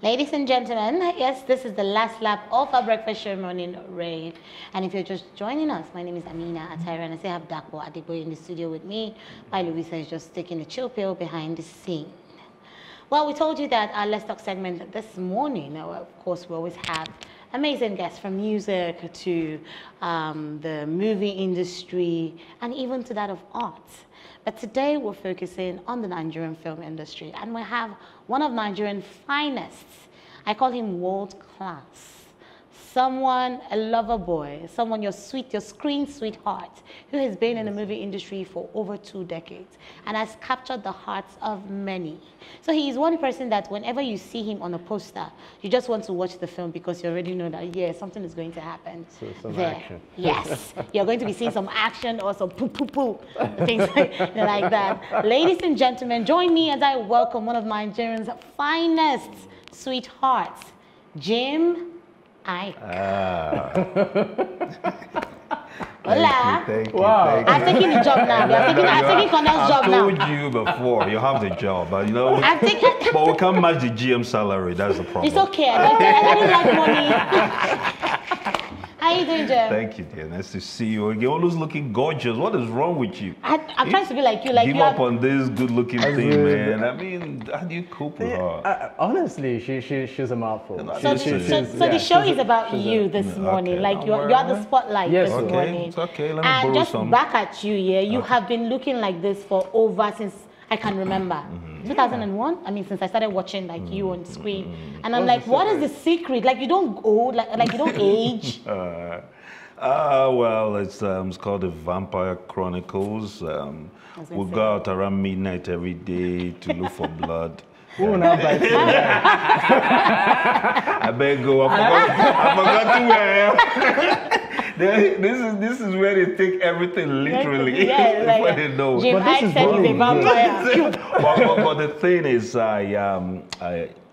Ladies and gentlemen, yes, this is the last lap of our breakfast show morning rave. And if you're just joining us, my name is Amina Atairu, and I say I have Dapo Adegboye in the studio with me, while Louisa is just taking a chill pill behind the scene. Well, we told you that our Let's Talk segment this morning, of course, we always have amazing guests from music to the movie industry and even to that of art. But today we're focusing on the Nigerian film industry, and we have one of Nigerian finest. I call him world class. Someone, a lover boy, someone your screen sweetheart, who has been in the movie industry for over 2 decades and has captured the hearts of many. So he is one person that whenever you see him on a poster, you just want to watch the film because you already know that, yeah, something is going to happen. So some there. Action. Yes. You're going to be seeing some action or some poo-poo-poo, things like that. Ladies and gentlemen, join me as I welcome one of Nigerian's finest sweethearts, Jim Iyke. Hola. Thank you, wow. I'm taking the job now. I'm taking Cornel's job now. I told you before, you have the job, but you know. But we can't match the GM salary. That's the problem. It's okay. I don't like money. How are you doing, Jim? Thank you, dear. Nice to see you. You're always looking gorgeous. What is wrong with you? I'm trying to be like you. Like give you up on this good-looking thing, man. I mean, how do you cope with her? Honestly, she's a mouthful. So the show is about you this morning. Like you're the spotlight this morning. It's okay. Let me borrow some. And just back at you, yeah. You have been looking like this for over since I can remember. 2001. I mean, since I started watching like you on screen, and I'm like, what is the secret? Like you don't go, like you don't age. Well, it's called The Vampire Chronicles. We go out around midnight every day to look for blood. Ooh, now by I better go. I forgot where I am. This is where they take everything literally. Yeah, like, what they know. Jim Iyke said he's a vampire. But the thing is,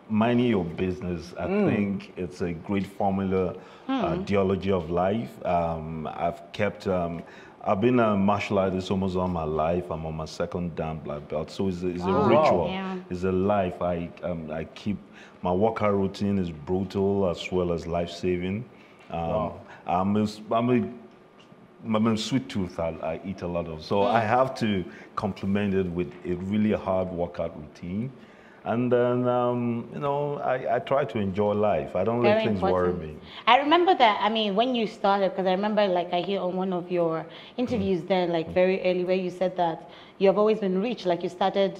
minding your business, I think it's a great formula, ideology of life. I've been a martial artist almost all my life. I'm on my second damn black belt, so it's a ritual. Yeah. It's a life. I keep my workout routine is brutal as well as life saving. Wow. I'm a sweet tooth. I eat a lot of, so I have to complement it with a really hard workout routine, and then you know I try to enjoy life. I don't let things worry me. I remember that. I mean, when you started, because I remember like I hear on one of your interviews then, like very early, where you said that you have always been rich. Like you started,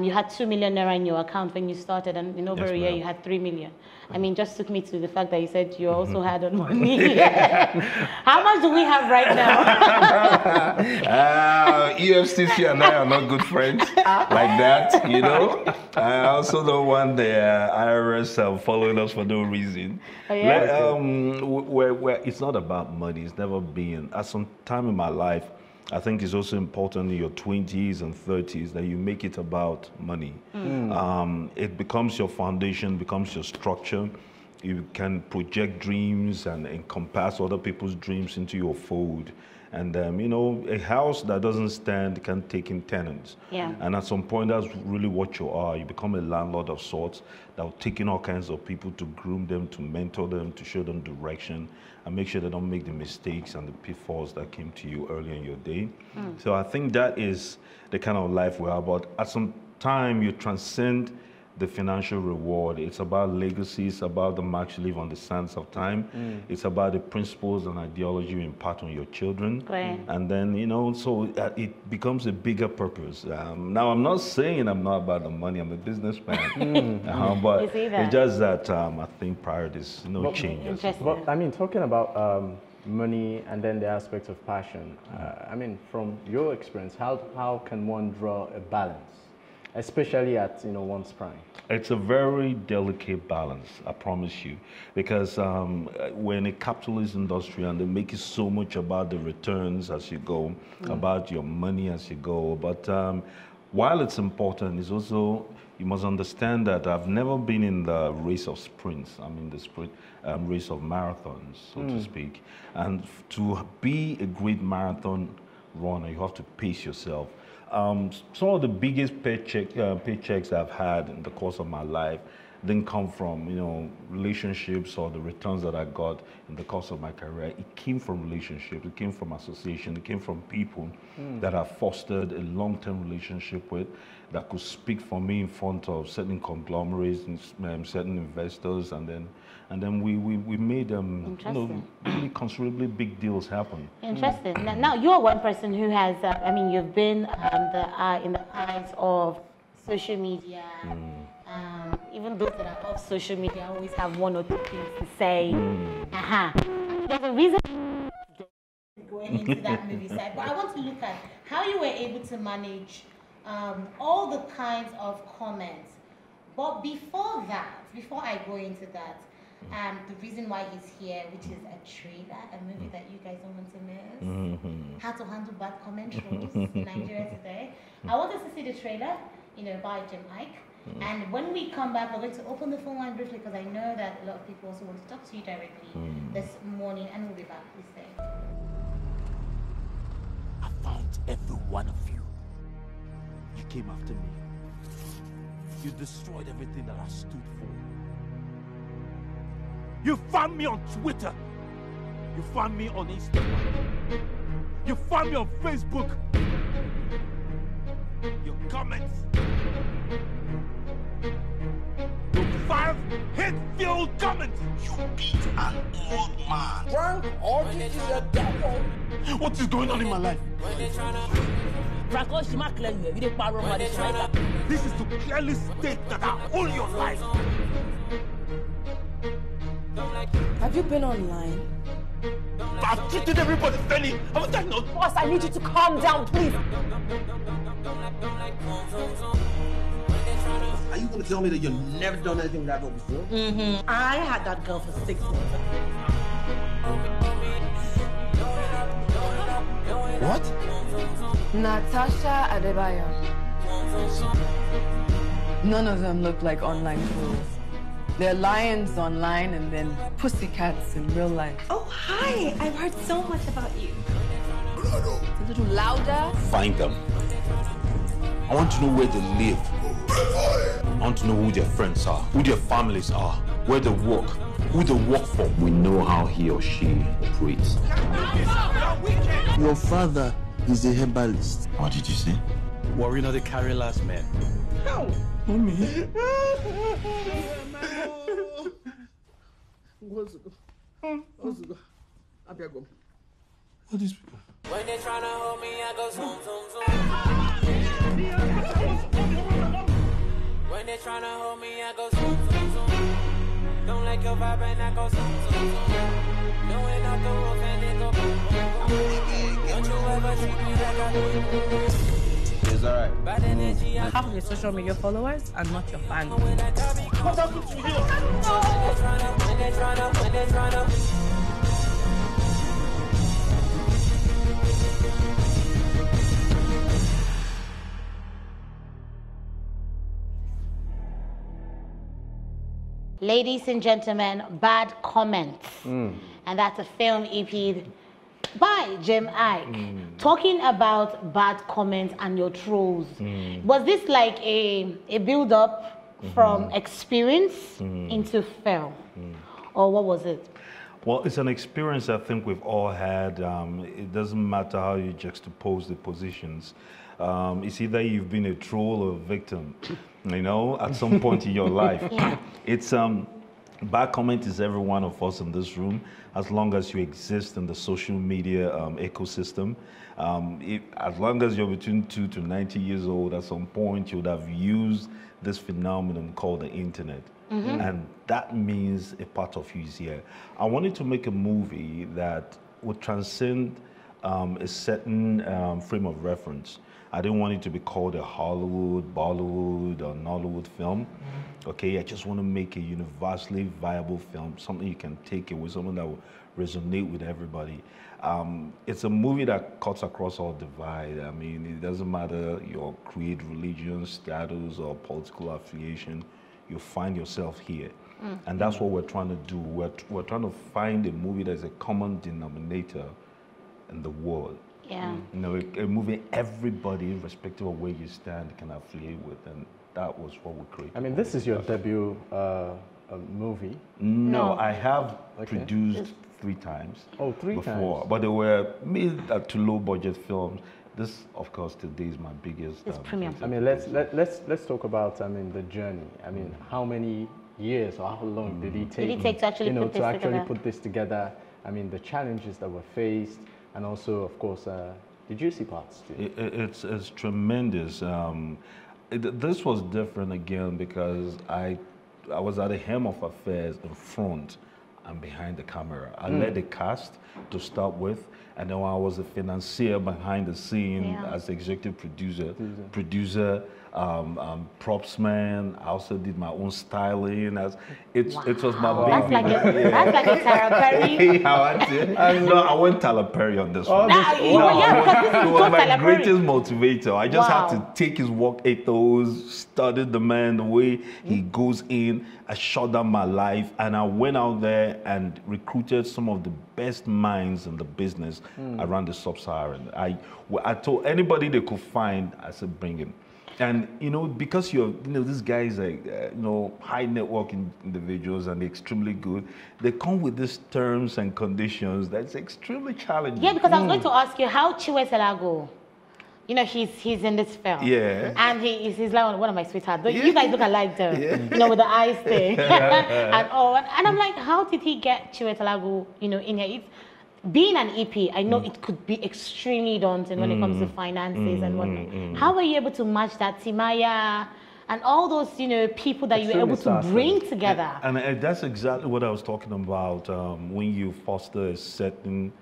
you had 2 million naira in your account when you started, and in over a year you had 3 million. I mean, just took me to the fact that you said you also had on money. How much do we have right now? EFCC and I are not good friends like that, you know. I also don't want the IRS following us for no reason. Oh, yeah? It's not about money. It's never been. At some time in my life, I think it's also important in your 20s and 30s that you make it about money. It becomes your foundation, becomes your structure. You can project dreams and encompass other people's dreams into your fold. And you know, a house that doesn't stand can take in tenants. Yeah. And at some point, that's really what you are. You become a landlord of sorts that will take in all kinds of people to groom them, to mentor them, to show them direction, and make sure they don't make the mistakes and the pitfalls that came to you earlier in your day. So I think that is the kind of life we are. But at some time, you transcend the financial reward. It's about legacy. It's about the marks you leave on the sands of time. It's about the principles and ideology you impart on your children. And then, you know, so it becomes a bigger purpose. Now, I'm not saying I'm not about the money. I'm a businessman. But it's just that I think priorities, changes. But, I mean, talking about money and then the aspect of passion, I mean, from your experience, how can one draw a balance? Especially at one's prime. It's a very delicate balance, I promise you, because we're in a capitalist industry and they make it so much about the returns as you go, about your money as you go. But while it's important, it's also, you must understand that I've never been in the race of sprints. I'm in the race of marathons, so to speak. And to be a great marathon runner, you have to pace yourself. Some of the biggest paychecks I've had in the course of my life didn't come from, you know, relationships or the returns that I got in the course of my career. It came from relationships, it came from association, it came from people that I fostered a long-term relationship with, that could speak for me in front of certain conglomerates and certain investors, and then we made you know, really considerably big deals happen. Interesting. Now you're one person who has, I mean, you've been in the eyes of social media. Even those that are off social media always have one or two things to say. There's a reason going into that movie side, but I want to look at how you were able to manage all the kinds of comments. But before that, before I go into that, the reason why he's here, which is a trailer, a movie that you guys don't want to miss, How to Handle Bad Comments in Nigeria Today. I want us to see the trailer, you know, by Jim Iyke. And when we come back, we're going to open the phone line briefly because I know that a lot of people also want to talk to you directly this morning, and we'll be back. Please stay. I found every one of you. You came after me. You destroyed everything that I stood for. You found me on Twitter. You found me on Instagram. You found me on Facebook. Your comments. Your 5 hate-filled comments. You beat an old man. Frank, Audit is a devil. What is going on in my life? This is to clearly state that I own your life. Have you been online? I've treated everybody fairly. Haven't I not? Boss, I need you to calm down, please. Are you going to tell me that you've never done anything like that before? I had that girl for 6 months. What? Natasha Adebayo. None of them look like online fools. They're lions online and then pussycats in real life. Oh, hi. I've heard so much about you. A little louder. Find them. I want to know where they live. I want to know who their friends are, who their families are, where they work, who they work for. We know how he or she operates. Your father is a herbalist. What did you say? Worry not the carry last man. How? Mommy. What is... When they tryna hold me, I go zoom, zoom, zoom. When they tryna hold me, I go zoom, zoom, zoom. Don't like your vibe and I go zoom, zoom, zoom. Knowing out the rope and it go boom, boom, boom. Don't you ever treat me like I do. It's alright. Bad energy. Half of your social media followers are not your fans. What happened to you? When they tryna, when they tryna, when they tryna. Ladies and gentlemen, Bad Comments. And that's a film EP by Jim Iyke. Talking about bad comments and your trolls. Was this like a build-up from experience into film? Or what was it? Well, it's an experience I think we've all had. It doesn't matter how you juxtapose the positions. It's either you've been a troll or a victim, you know, at some point in your life. It's bad comment is every one of us in this room, as long as you exist in the social media ecosystem. As long as you're between 2 to 90 years old, at some point you would have used this phenomenon called the internet. And that means a part of you is here. I wanted to make a movie that would transcend a certain frame of reference. I didn't want it to be called a Hollywood, Bollywood, or Nollywood film. Okay, I just want to make a universally viable film, something you can take away, something that will resonate with everybody. It's a movie that cuts across all divide. I mean, it doesn't matter your creed, religion, status, or political affiliation. You find yourself here. And that's what we're trying to do. We're trying to find a movie that's a common denominator in the world. You know, a movie everybody, irrespective of where you stand, can affiliate with. And that was what we created. I mean, this is your debut movie? No, I have produced 3 times. Oh, 3 times. But they were made to low budget films. This, of course, today is my biggest. It's premium. I mean, let's talk about, I mean, the journey. I mean, how many years or how long did it take to actually, put this together? I mean, the challenges that were faced, and also, of course, the juicy parts too. It's tremendous. This was different again because I was at the helm of affairs in front and behind the camera. I led the cast to start with, and then I was a financier behind the scene as executive producer, props man. I also did my own styling. It was my baby. That's like a Tyler Perry. No, I went Tyler Perry on this one. It was my greatest motivator. I just had to take his work ethos, study the man, the way he goes in. I shot down my life, and I went out there and recruited some of the best minds in the business around the sub-Saharan. I told anybody they could find, I said, bring him. And, you know, because these guys are, high network individuals and extremely good, they come with these terms and conditions that's extremely challenging. Yeah, because I was going to ask you, how Chiwetalu Agu? You know, he's in this film. Yeah. And he's like one of my sweethearts. But you guys look alike though. Yeah. You know, with the eyes thing. And all. And I'm like, how did he get Chiwetalu Agu, in here? Being an EP, I know it could be extremely daunting when it comes to finances and whatnot. How were you able to match that Timaya and all those, people that you were able to bring together? And that's exactly what I was talking about when you foster a certain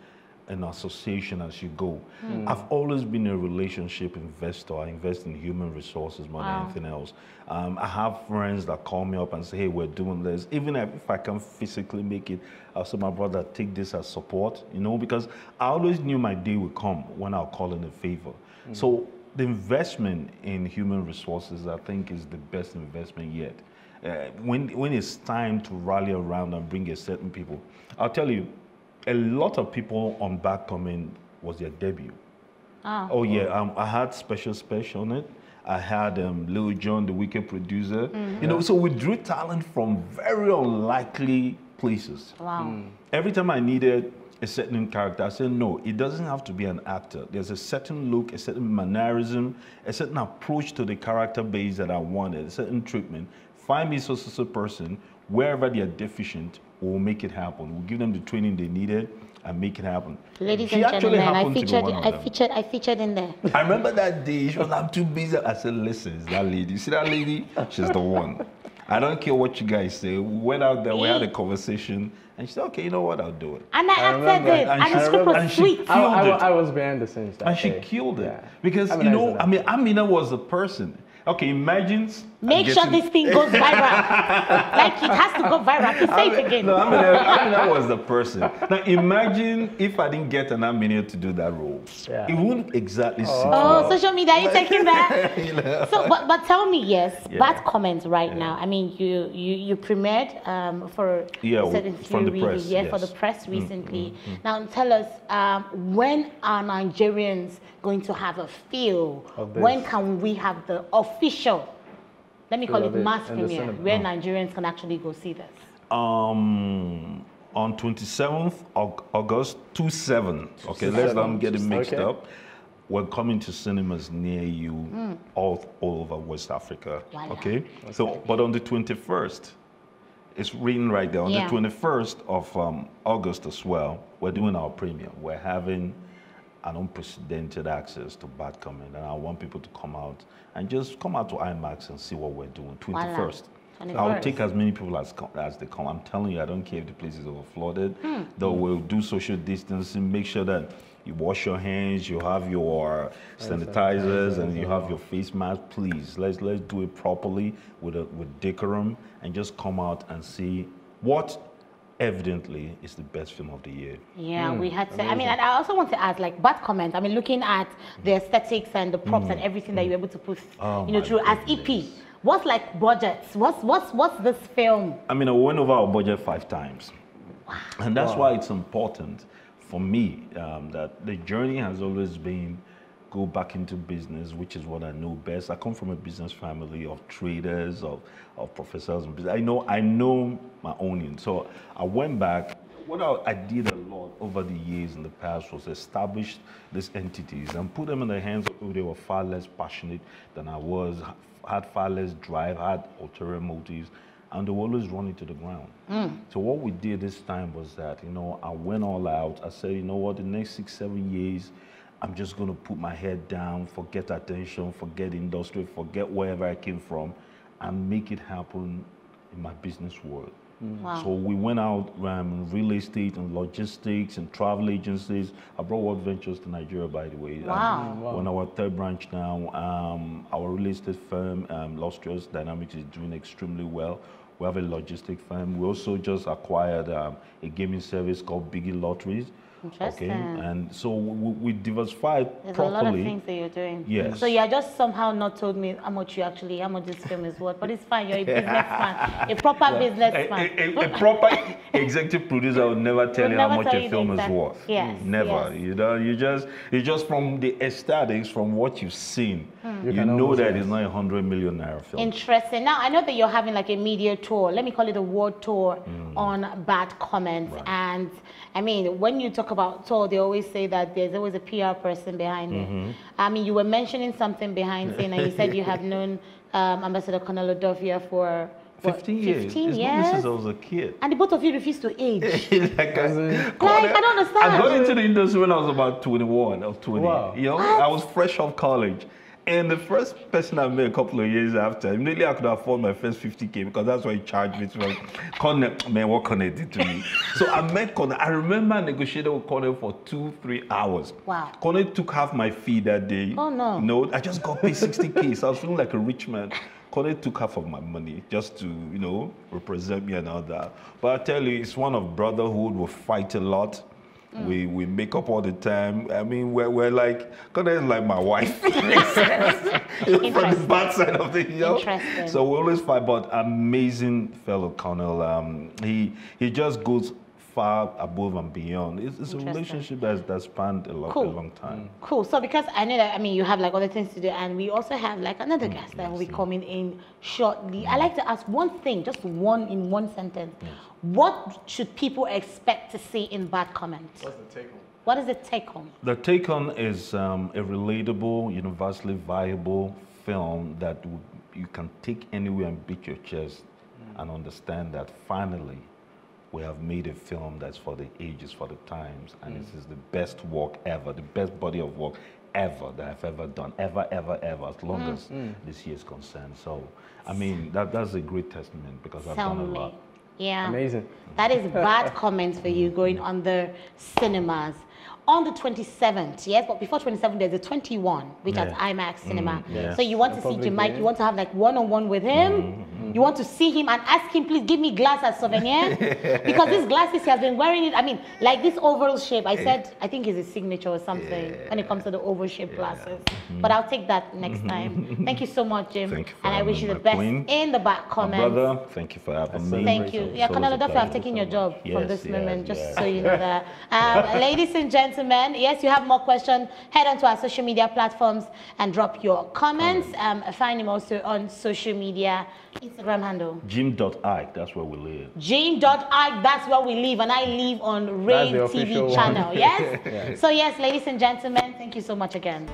association as you go. I've always been a relationship investor. I invest in human resources more than anything else. I have friends that call me up and say, hey, we're doing this. Even if I can't physically make it, I'll say, my brother, take this as support, because I always knew my day would come when I'll call in a favor. So the investment in human resources, I think, is the best investment yet. When it's time to rally around and bring a certain people, I'll tell you, a lot of people on Bad Comments was their debut. I had Special Special on it. I had Lil John, the Wicked producer. So we drew talent from very unlikely places. Wow. Every time I needed a certain character, I said, no, it doesn't have to be an actor. There's a certain look, a certain mannerism, a certain approach to the character base that I wanted, a certain treatment. Find me so person, wherever they are deficient, we'll make it happen. We'll give them the training they needed and make it happen. Ladies and gentlemen, I featured in there. I remember that day, she was like, I'm too busy. I said, listen, it's that lady. You see that lady? She's the one. I don't care what you guys say. We went out there, we had a conversation, and she said, okay, you know what, I'll do it. And I acted it, and the script was sweet. I was behind the scenes that day. And she killed it. Yeah. Because, Amina was the person. Okay, imagine. Make sure this thing goes viral. Like, it has to go viral. Say it again. No, Amina was the person. Now, imagine if I didn't get an Amina to do that role. Yeah. It wouldn't exactly sit well. Oh, social media, are you taking that? So, but tell me, Bad Comments right now. I mean, you premiered for the press recently. Now, tell us, when are Nigerians going to have a feel? When can we have the official, let me call it mass premiere, where Nigerians can actually go see this? On 27th August, 27. Okay, let's not get it mixed up. We're coming to cinemas near you, all over West Africa. Voila. Okay, so but on the 21st, it's written right there. On the 21st of August as well, we're doing our premiere. We're having an unprecedented access to Bad Comments, and I want people to come out and just come out to IMAX and see what we're doing. 21st. Wow. I'll take as many people as they come. I'm telling you, I don't care if the place is overflooded. Though we'll do social distancing, make sure that you wash your hands, you have your sanitizers, and you have your face mask. Please, let's do it properly with decorum, and just come out and see what evidently is the best film of the year. Yeah, we had to. Amazing. I mean, and I also want to add, like, Bad Comments. I mean, looking at the aesthetics and the props and everything that you're able to put, through as EP. What's like budgets? What's this film? I mean, I went over our budget 5 times, and that's why it's important for me that the journey has always been go back into business, which is what I know best. I come from a business family of traders, of professors. I know my onions. So I went back. What I did a lot over the years in the past was establish these entities and put them in the hands of people who were far less passionate than I was, had far less drive, had ulterior motives, and they were always running to the ground. So what we did this time was that, you know, I went all out. I said, you know what, the next 6-7 years, I'm just going to put my head down, forget attention, forget industry, forget wherever I came from, and make it happen in my business world. Wow. So we went out real estate and logistics and travel agencies. I brought World Ventures to Nigeria, by the way. Wow. On our third branch now, our real estate firm, Lustrous Dynamics, is doing extremely well. We have a logistic firm. We also just acquired a gaming service called Biggie Lotteries. Interesting. Okay, and so we diversified properly. There's a lot of things that you're doing. Yes. So you are just somehow not told me how much you actually, how much this film is worth, but it's fine. You're a businessman, a proper businessman. A proper executive producer would never tell you how much a film is worth. Yes. Never. Yes. You know, you just from the aesthetics, from what you've seen, you know that it's not $100 million film. Interesting. Now I know that you're having like a media tour. Let me call it a world tour on Bad Comments, and I mean when you talk about tour, they always say that there's always a PR person behind it. I mean, you were mentioning something behind saying that you said you have known Ambassador Cornelia for 15 years. Since I was a kid. And the both of you refused to age. I don't understand. I got into the industry when I was about 21 or 20. Wow. You know, I was fresh off college. And the first person I met a couple of years after, immediately I could afford my first 50K because that's what he charged me to. Cornel, man, what Cornel did to me. So I met Cornel. I remember I negotiated with Cornel for 2-3 hours. Wow. Cornel took half my fee that day. Oh, no. No, I just got paid 60K. So I was feeling like a rich man. Cornel took half of my money just to, you know, represent me and all that. But I tell you, it's one of brotherhood. We fight a lot. We make up all the time. I mean, we're like, Cornel is like my wife. From the bad side of the hill. So we always fight, but amazing fellow Cornel. He just goes far above and beyond. It's a relationship that's spanned a long time. Cool. So because I know that, I mean, you have like other things to do, and we also have like another guest that will be coming in shortly. I like to ask one thing, just one in one sentence. Yes. What should people expect to see in Bad Comments? What's the take home? What is the take home? The take home is a relatable, universally viable film that you can take anywhere and beat your chest and understand that finally, we have made a film that's for the ages, for the times, and this is the best work ever, the best body of work ever that I've ever done, ever, as long as this year is concerned. So, I mean, that's a great testament because I've done a lot. Yeah. Amazing. That is Bad Comments for you going on the cinemas. On the 27th, yes, but before 27th, there's the 21, which is IMAX Cinema. Yeah. So you want to see Jim Iyke, you want to have like one-on-one with him, you want to see him and ask him, please give me glass as souvenir, because these glasses, he has been wearing it, I mean, like this oval shape, I said, I think it's his signature or something when it comes to the oval shaped glasses, but I'll take that next time. Thank you so much, Jim, and I wish you the best in the Bad Comments. Brother, thank you for having me. Thank you. Yeah, Cornelia, for have taken your job from this moment, just so you know that. Ladies and gentlemen, yes, you have more questions, head on to our social media platforms and drop your comments. Find him also on social media, Instagram handle. Jim.Iyke, that's where we live. Jim.Iyke, that's where we live, and I live on Rave TV Channel, yes? So yes, ladies and gentlemen, thank you so much again.